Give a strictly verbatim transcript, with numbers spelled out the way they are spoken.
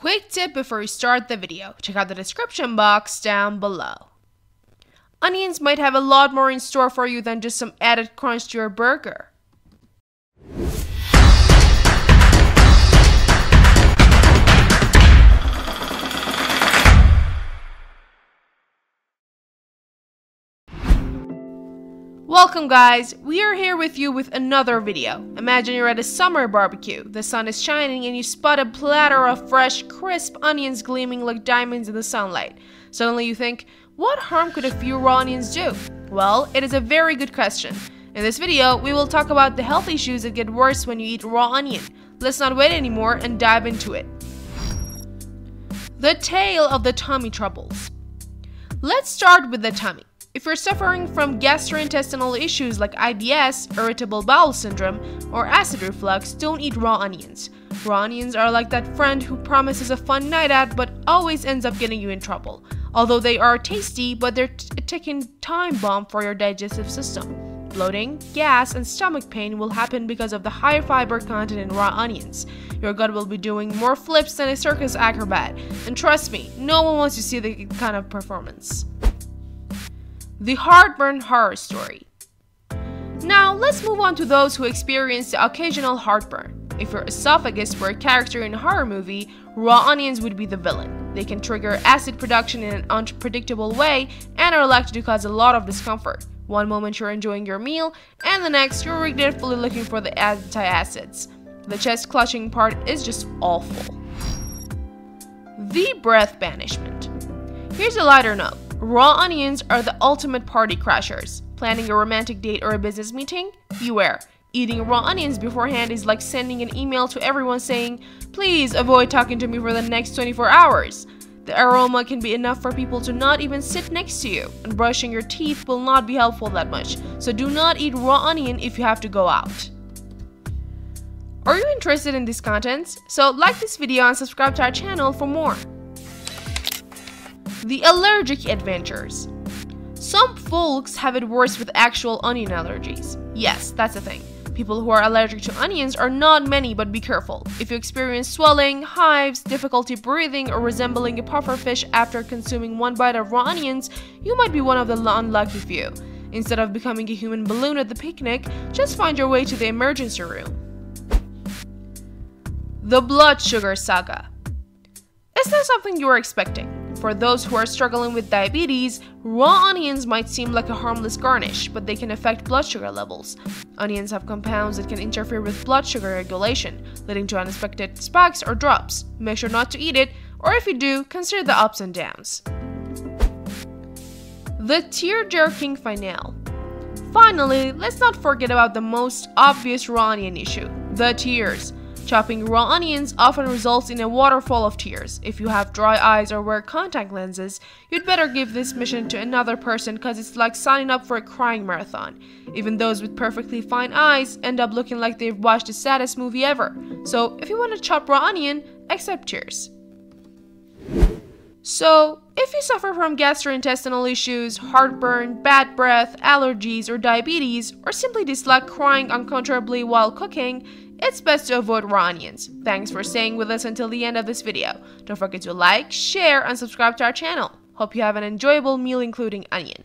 Quick tip before you start the video, check out the description box down below. Onions might have a lot more in store for you than just some added crunch to your burger. Welcome guys, we are here with you with another video. Imagine you're at a summer barbecue, the sun is shining and you spot a platter of fresh, crisp onions gleaming like diamonds in the sunlight. Suddenly you think, what harm could a few raw onions do? Well, it is a very good question. In this video, we will talk about the health issues that get worse when you eat raw onion. Let's not wait anymore and dive into it. The tale of the tummy troubles. Let's start with the tummy. If you're suffering from gastrointestinal issues like I B S, irritable bowel syndrome, or acid reflux, don't eat raw onions. Raw onions are like that friend who promises a fun night out but always ends up getting you in trouble. Although they are tasty, but they're a ticking time bomb for your digestive system. Bloating, gas, and stomach pain will happen because of the high fiber content in raw onions. Your gut will be doing more flips than a circus acrobat. And trust me, no one wants to see the kind of performance. The heartburn horror story. Now let's move on to those who experience the occasional heartburn. If your esophagus were a character in a horror movie, raw onions would be the villain. They can trigger acid production in an unpredictable way and are likely to cause a lot of discomfort. One moment you're enjoying your meal and the next you're regretfully looking for the antacids. The chest clutching part is just awful. The breath banishment. Here's a lighter note. Raw onions are the ultimate party crashers. Planning a romantic date or a business meeting? Beware. Eating raw onions beforehand is like sending an email to everyone saying, please avoid talking to me for the next twenty-four hours. The aroma can be enough for people to not even sit next to you, and brushing your teeth will not be helpful that much. So do not eat raw onion if you have to go out. Are you interested in these contents? So like this video and subscribe to our channel for more. The allergic adventures. Some folks have it worse with actual onion allergies. Yes, that's the thing. People who are allergic to onions are not many, but be careful. If you experience swelling, hives, difficulty breathing, or resembling a puffer fish after consuming one bite of raw onions, you might be one of the unlucky few. Instead of becoming a human balloon at the picnic, just find your way to the emergency room. The blood sugar saga. It's not something you were expecting. For those who are struggling with diabetes, raw onions might seem like a harmless garnish, but they can affect blood sugar levels. Onions have compounds that can interfere with blood sugar regulation, leading to unexpected spikes or drops. Make sure not to eat it, or if you do, consider the ups and downs. The tear-jerking finale. Finally, let's not forget about the most obvious raw onion issue, the tears. Chopping raw onions often results in a waterfall of tears. If you have dry eyes or wear contact lenses, you'd better give this mission to another person because it's like signing up for a crying marathon. Even those with perfectly fine eyes end up looking like they've watched the saddest movie ever. So if you want to chop raw onion, accept tears. So, if you suffer from gastrointestinal issues, heartburn, bad breath, allergies, or diabetes, or simply dislike crying uncontrollably while cooking, it's best to avoid raw onions. Thanks for staying with us until the end of this video. Don't forget to like, share, and subscribe to our channel. Hope you have an enjoyable meal including onion.